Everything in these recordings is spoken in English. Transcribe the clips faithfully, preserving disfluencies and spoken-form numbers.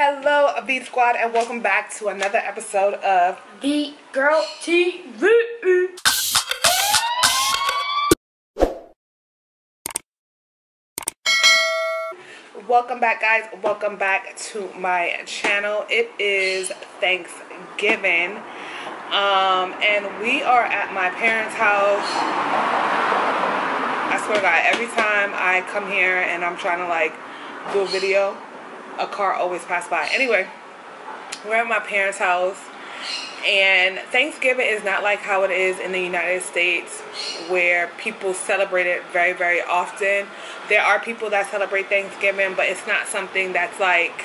Hello, V Squad, and welcome back to another episode of V Girl T V. Welcome back, guys. Welcome back to my channel. It is Thanksgiving, um, and we are at my parents' house. I swear to God, every time I come here and I'm trying to like do a video, a car always passed by. Anyway, we're at my parents' house, and Thanksgiving is not like how it is in the United States where people celebrate it very, very often. There are people that celebrate Thanksgiving, but it's not something that's like,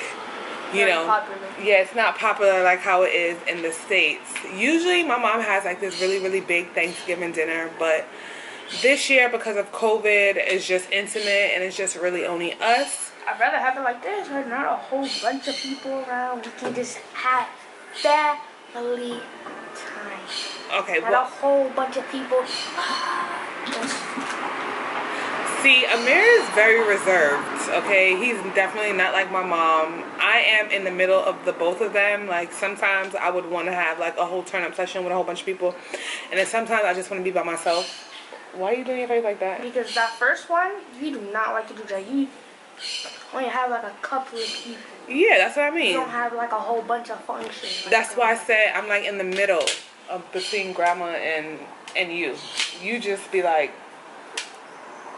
you know, popular. Yeah, it's not popular like how it is in the States. Usually my mom has like this really, really big Thanksgiving dinner, but this year, because of COVID, it's just intimate and it's just really only us. I'd rather have it like this, where not a whole bunch of people around. We can just have family time. Okay, not well, a whole bunch of people. See, Amir is very reserved, okay? He's definitely not like my mom. I am in the middle of the both of them. Like, sometimes I would want to have, like, a whole turn-up session with a whole bunch of people. And then sometimes I just want to be by myself. Why are you doing your face like that? Because that first one, you do not like to do that. You... when you have like a couple of people. Yeah, that's what I mean. You don't have like a whole bunch of functions. Like that's why I said I'm like in the middle of between grandma and and you. You just be like,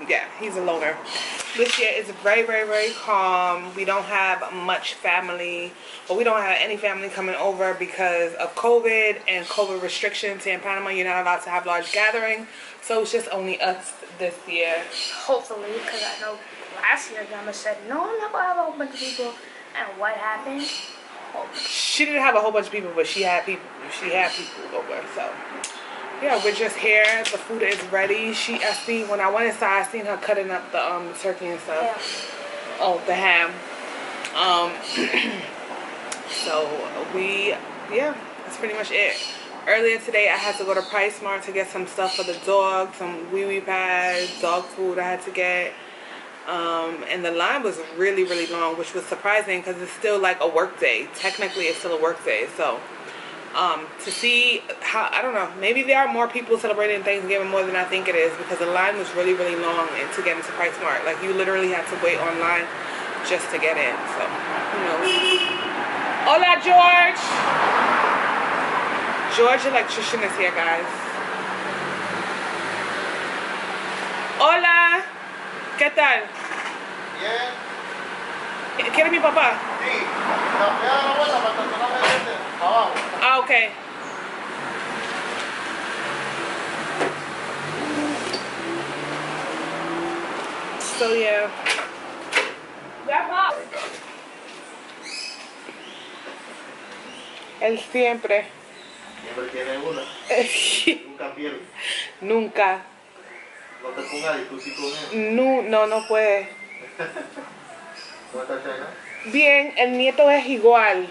yeah, he's a loner. This year is very, very, very calm. We don't have much family, but we don't have any family coming over because of COVID and COVID restrictions here in Panama. You're not allowed to have large gatherings, so it's just only us this year. Hopefully, because I know last year grandma said, no, I'm not going to have a whole bunch of people. And what happened? Oh. She didn't have a whole bunch of people, but she had people. She had people over, so... yeah, we're just here. The food is ready. She, I seen, when I went inside, I seen her cutting up the um turkey and stuff. Yeah. Oh, the ham. Um, so we, yeah, that's pretty much it. Earlier today, I had to go to PriceSmart to get some stuff for the dog, some wee wee pads, dog food I had to get. Um, and the line was really, really long, which was surprising because it's still like a work day. Technically, it's still a work day, so... Um, to see how, I don't know, maybe there are more people celebrating Thanksgiving more than I think it is, because the line was really, really long and to get into PriceSmart. Like, you literally had to wait online just to get in, so, who knows. Hola, George! George electrician is here, guys. Hola! ¿Qué tal? Yeah. ¿Quiere mi papá? Sí. Ah, okay. So yeah. Él siempre. Siempre tiene una. Nunca pierde. Nunca. No te pongas difícil con él. No, no, no puede. ¿Cómo está China? Bien, el nieto es igual.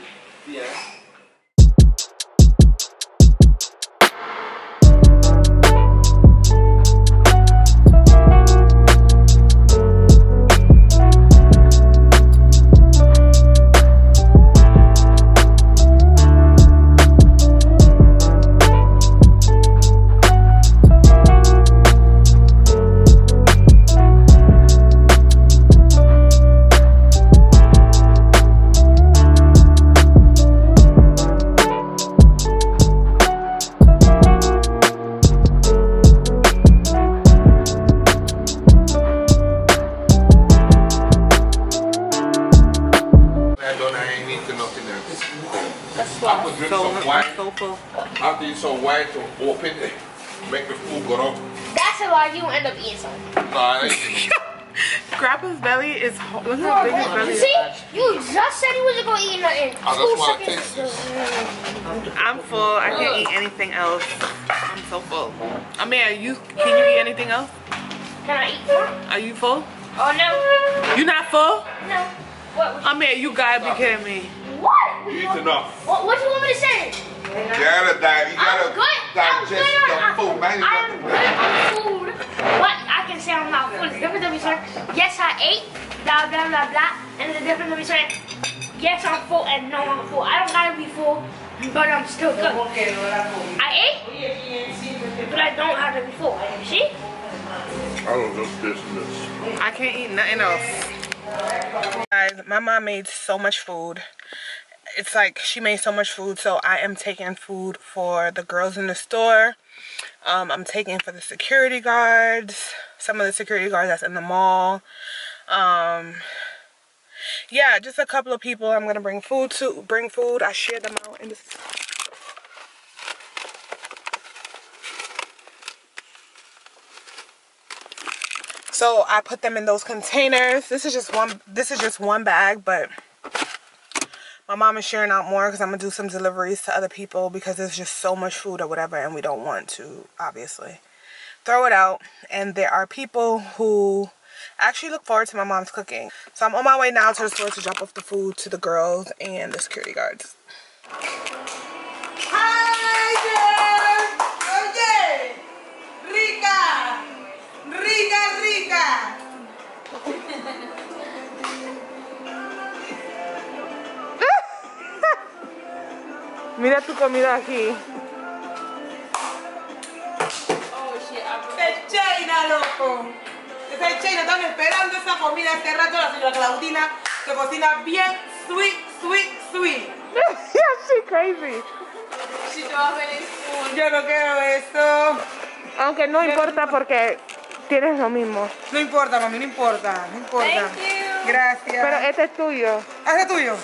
Yeah. After you so wide to open it, make the food go up. That's why you end up eating something. No, I ain't. Grandpa's belly is hot. Look how big his belly is. See, you just said he wasn't going to eat nothing. I just want to taste this. I'm full. I can't eat anything else. I'm so full. Amir, you can you eat anything else? Can I eat more? Are you full? Oh no. You not full? No. What? Amir, you gotta be kidding me. What? You eat enough. What, what do you want me to say? You gotta die. You gotta I'm good. digest I'm good the on, food. Man, I'm good on food. What I can say I'm not full is different than we said. Yes, I ate. Blah blah blah blah. And the different than we said. Yes, I'm full, and no, I'm full. I don't gotta be full, but I'm still good. I ate, but I don't have to be full. See? I don't know this and this. I can't eat nothing else. Guys, my mom made so much food. It's like she made so much food, so I am taking food for the girls in the store. Um, I'm taking for the security guards, some of the security guards that's in the mall. Um, yeah, just a couple of people I'm gonna bring food to. Bring food. I share them out in the. So I put them in those containers. This is just one. This is just one bag, but. My mom is sharing out more because I'm going to do some deliveries to other people because there's just so much food or whatever and we don't want to, obviously, throw it out. And there are people who actually look forward to my mom's cooking. So I'm on my way now to the store to drop off the food to the girls and the security guards. Hi, girl! Oye! Rica! Rica, rica! Mira tu comida aquí. Oh shit, Pecheina, loco. Pecheina, están esperando esa comida hace rato. La señora Claudina se cocina bien sweet, sweet, sweet. Yeah, she's crazy. She does really food. Yo no quiero eso. Aunque no importa porque tienes lo mismo. No importa, mami, no importa, no importa. Thank you. Gracias. Pero este es tuyo. ¿Este es tuyo?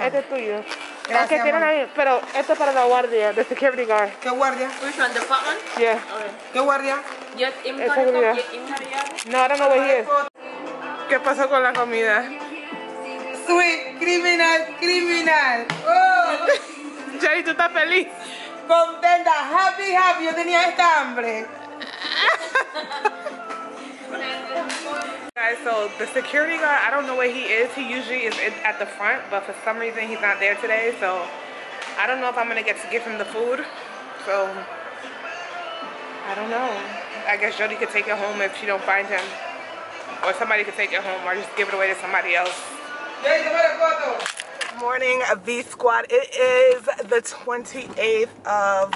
Este es tuyo. Gracias, tienen ahí, pero esto es para la guardia, the security guard. ¿Qué guardia? Which one, the fat one? Yeah. Okay. ¿Qué guardia? Yo, I'm gonna no, ahora no voy a ir. ¿Qué pasó con la comida? Sweet, criminal, criminal. Oh. Jerry, ¿tú estás feliz? Contenta, happy, happy. Yo tenía esta hambre. Guys, so the security guard, I don't know where he is. He usually is at the front, but for some reason he's not there today. So I don't know if I'm gonna get to give him the food. So I don't know. I guess Jody could take it home if she don't find him, or somebody could take it home, or just give it away to somebody else. Good morning, V Squad. It is the twenty-eighth of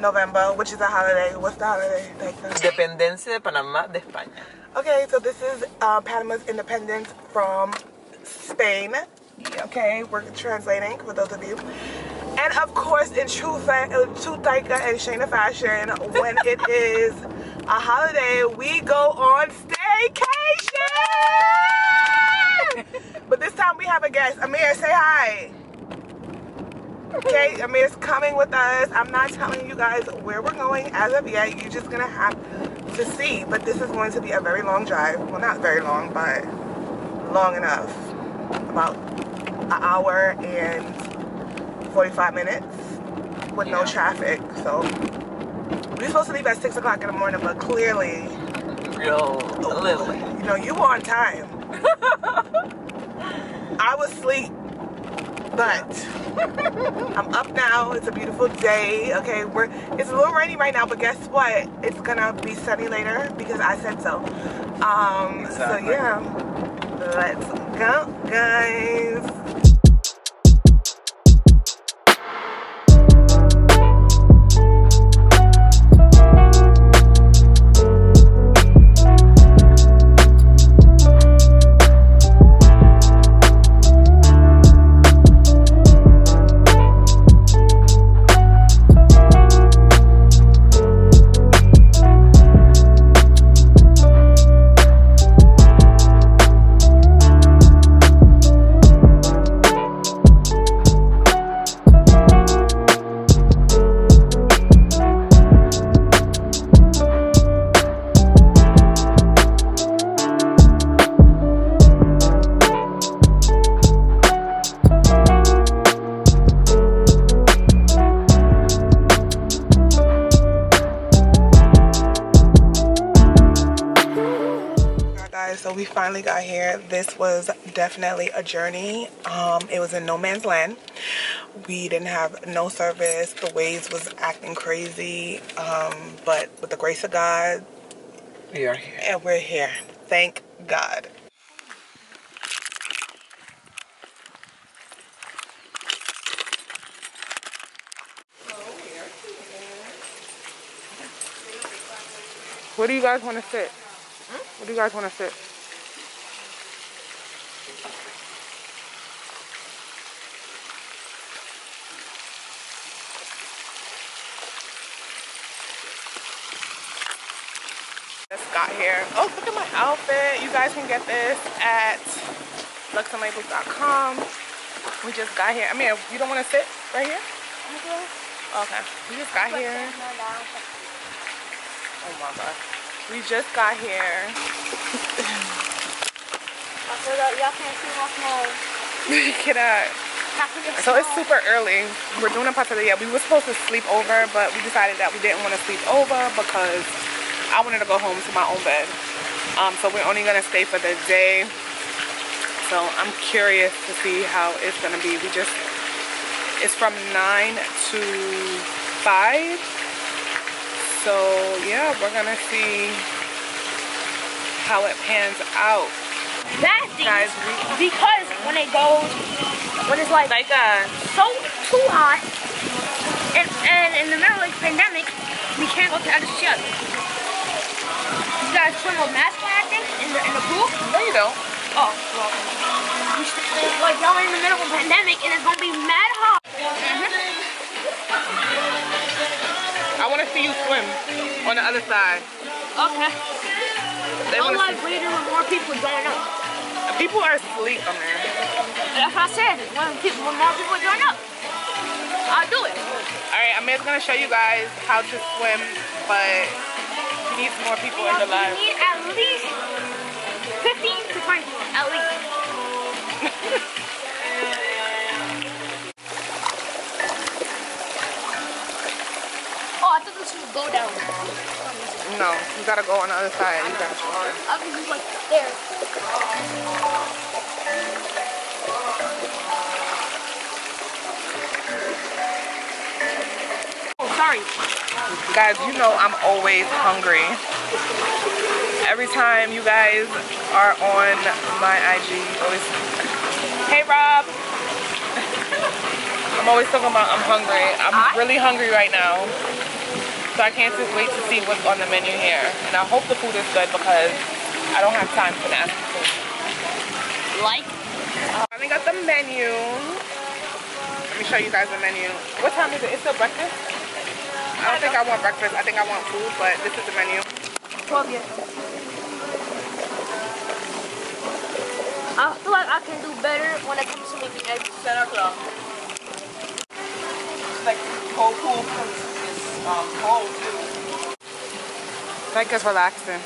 November, which is a holiday. What's the holiday? Independencia de Panama de España. Okay, so this is uh, Panama's independence from Spain. Okay, we're translating for those of you. And of course, in true Taika and Shayna fashion, when it is a holiday, we go on staycation! But this time we have a guest. Amir, say hi. Okay, Amir's coming with us. I'm not telling you guys where we're going as of yet. You're just gonna have to see, but this is going to be a very long drive. Well, not very long, but long enough. About an hour and forty-five minutes with yeah. no traffic. So we're supposed to leave at six o'clock in the morning, but clearly, real little. You know, you were on time. I was asleep, but I'm up now. It's a beautiful day. Okay, we're it's a little rainy right now, but guess what? It's gonna be sunny later because I said so. Um, exactly. So yeah, let's go, guys. We finally got here. This was definitely a journey. Um, it was in no man's land. We didn't have no service. The waves was acting crazy. Um, but with the grace of God, we are here. And we're here. Thank God. Where do you guys want to sit? Where do you guys want to sit? Just got here. Oh, look at my outfit. You guys can get this at Lux and Labels dot com. We just got here. I mean, you don't want to sit right here? Okay. We just got here. Oh my god. We just got here. You cannot. So it's super early. We're doing a pastelilla. We were supposed to sleep over, but we decided that we didn't want to sleep over because I wanted to go home to my own bed. Um, so we're only going to stay for the day. So I'm curious to see how it's going to be. We just... It's from nine to five. So yeah, we're gonna see how it pans out. That thing, guys, we, because when it goes, when it's like, like a, so too hot, and, and in the middle of the pandemic, we can't go to other shit. You guys put on mask on, I think, in the, in the pool? No, you don't. Oh, well. We should, like, y'all in the middle of a pandemic, and it's gonna be mad hot. Mm-hmm. I want to see you swim on the other side. Okay. They I'm like waiting with more people join up. People are asleep, Amir. Oh, that's what I said. When, people, when more people join up, I'll do it. Alright, Amir's going to show you guys how to swim, but he needs more people yeah, in the life. We need at least fifteen to twenty people, at least. Go down. No, you gotta go on the other side. You gotta go on. I'll be like there. Oh, sorry. Guys, you know I'm always hungry. Every time you guys are on my I G, always. Hey, Rob. I'm always talking about I'm hungry. I'm really hungry right now. So I can't just wait to see what's on the menu here. And I hope the food is good because I don't have time for nasty food. Like? I finally got the menu. Let me show you guys the menu. What time is it? It's still breakfast? I don't think I want breakfast. I think I want food, but this is the menu. twelve years. I feel like I can do better when it comes to making eggs. seven o'clock. It's like cold pool food. Um, cold too. Like it's relaxing.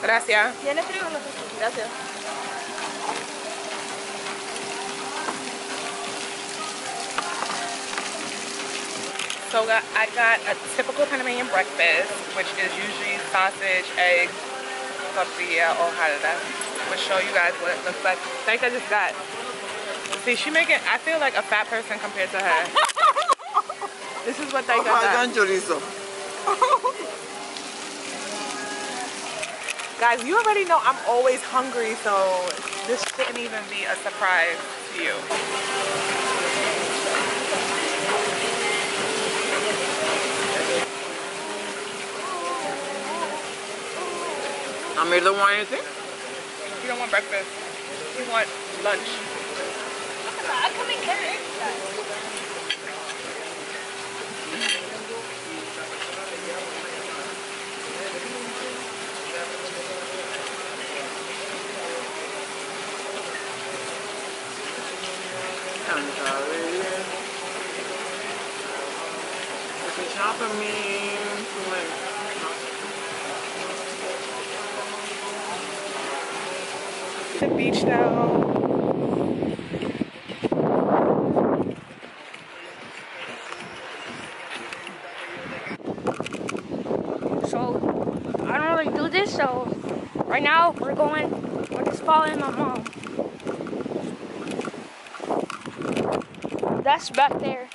Gracias. ¿Tiene frío o no? Gracias. So got, I got a typical Panamanian breakfast, which is usually sausage, eggs, tortilla or halada. We'll show you guys what it looks like. Like I just got. See, she making. I feel like a fat person compared to her. This is what they got. Guys, you already know I'm always hungry, so this shouldn't even be a surprise to you. Amir don't want anything? He don't want breakfast. He wants lunch. I come and get it. I'm sorry. It's a chop of me. The beach now. So I don't really do this, so right now we're going, we're just following my mom. That's back there.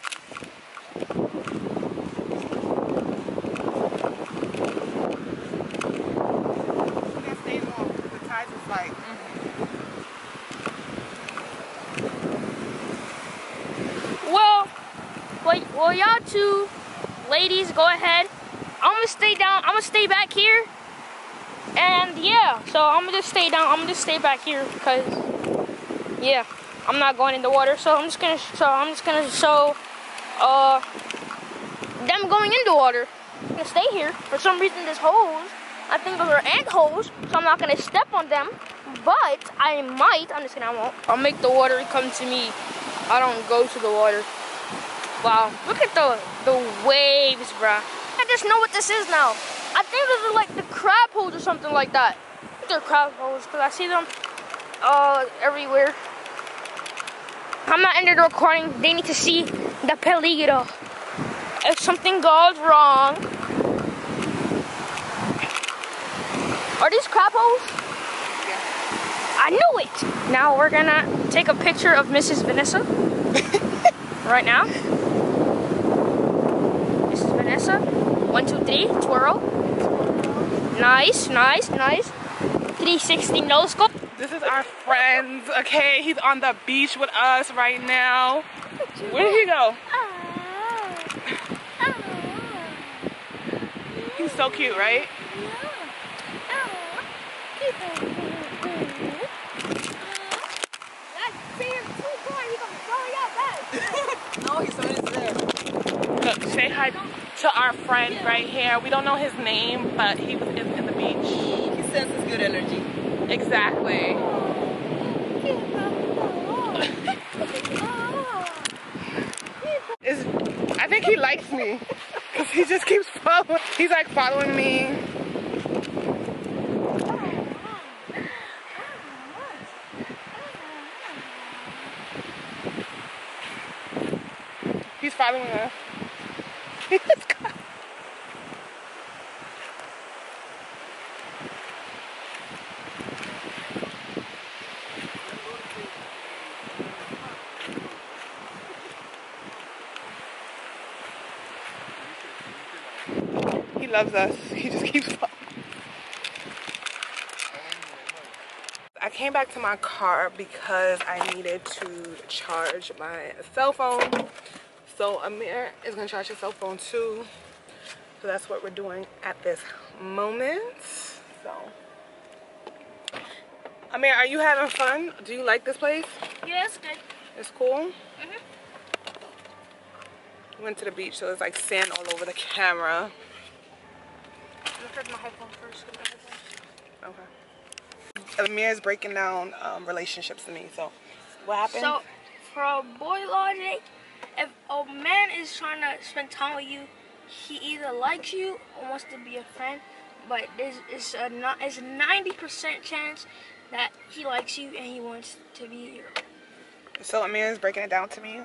ladies, go ahead. I'm gonna stay down. I'm gonna stay back here. And yeah, so I'm gonna just stay down. I'm gonna just stay back here because yeah, I'm not going in the water. So I'm just gonna. So I'm just gonna show uh them going in the water. I'm gonna stay here. For some reason, there's holes. I think those are ant holes, so I'm not gonna step on them. But I might. I'm just kidding. I won't. I'll make the water come to me. I don't go to the water. Wow, look at the the waves, bruh. I just know what this is now. I think those are like the crab holes or something like that. I think they're crab holes because I see them uh, everywhere. I'm not ending the recording. They need to see the peligro. If something goes wrong, are these crab holes? Yeah. I knew it. Now we're gonna take a picture of Missus Vanessa right now. Missus Vanessa, one, two, three, twirl. Nice, nice, nice. three sixty no scope. This is our friend, okay? He's on the beach with us right now. Where did he go? He's so cute, right? No, he's always there. Look, say hi to our friend right here. We don't know his name, but he was in, in the beach. He senses good energy. Exactly. It's, I think he likes me because he just keeps following. He's like following me. He's following us. He's got... He loves us. He just keeps following. I came back to my car because I needed to charge my cell phone. So Amir is gonna charge his cell phone too. So that's what we're doing at this moment. So Amir, are you having fun? Do you like this place? Yeah, it's good. It's cool? Mm-hmm. We went to the beach, so it's like sand all over the camera. Look at my headphone first. Okay. Amir is breaking down um, relationships to me. So what happened? So for a boy logic, if a man is trying to spend time with you, he either likes you or wants to be a friend, but there's it's a not it's a ninety percent chance that he likes you and he wants to be your friend. So Amir is breaking it down to me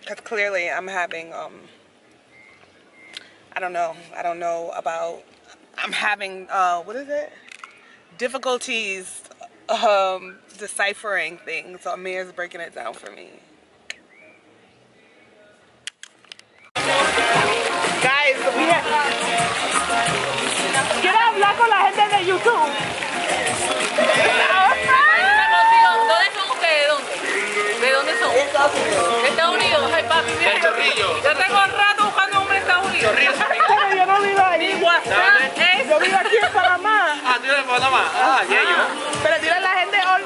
because clearly I'm having um I don't know I don't know about I'm having uh what is it difficulties um deciphering things. So Amir is breaking it down for me. Quiero hablar con la gente de YouTube. ¿Dónde son ustedes? ¿Dónde? ¿De dónde son? Estados Unidos. Estados Unidos, ay papi. De Chorrillo. Yo tengo un rato buscando a un hombre en Estados Unidos. Pero yo no vivo ahí. Yo vivo aquí en Panamá. Ah, tú eres de Panamá. Ah, ya yo. Pero dile a la gente hola.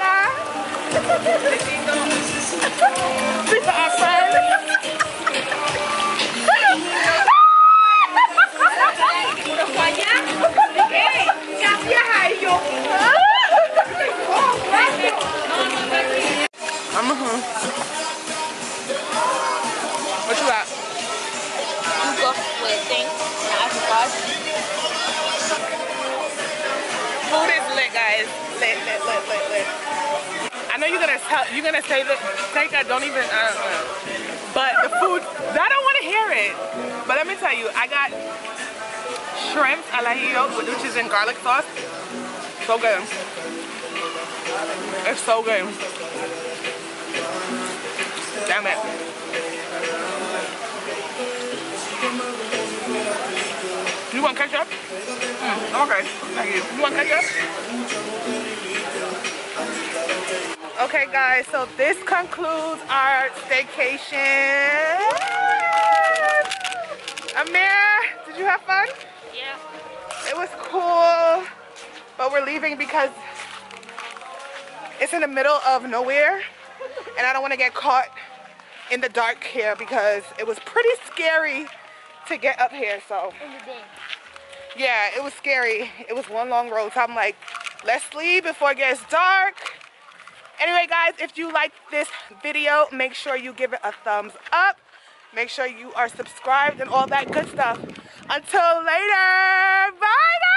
I'm a home. What you got? You go for a thing and I forgot. Food is lit, guys. Lit, lit, lit, lit, lit. I know you're gonna tell, you're gonna say that. Take that. Don't even. I don't know. But the food. I don't want to hear it. But let me tell you, I got shrimp al ajillo with which and garlic sauce. So good. It's so good. Damn it. You want ketchup? Mm, okay. Thank you. You want ketchup? Okay, guys. So this concludes our staycation. Amir. we're leaving because it's in the middle of nowhere and I don't want to get caught in the dark here because it was pretty scary to get up here. So yeah, it was scary. It was one long road. So I'm like, let's leave before it gets dark. Anyway guys, if you like this video, make sure you give it a thumbs up. Make sure you are subscribed and all that good stuff. Until later, bye guys!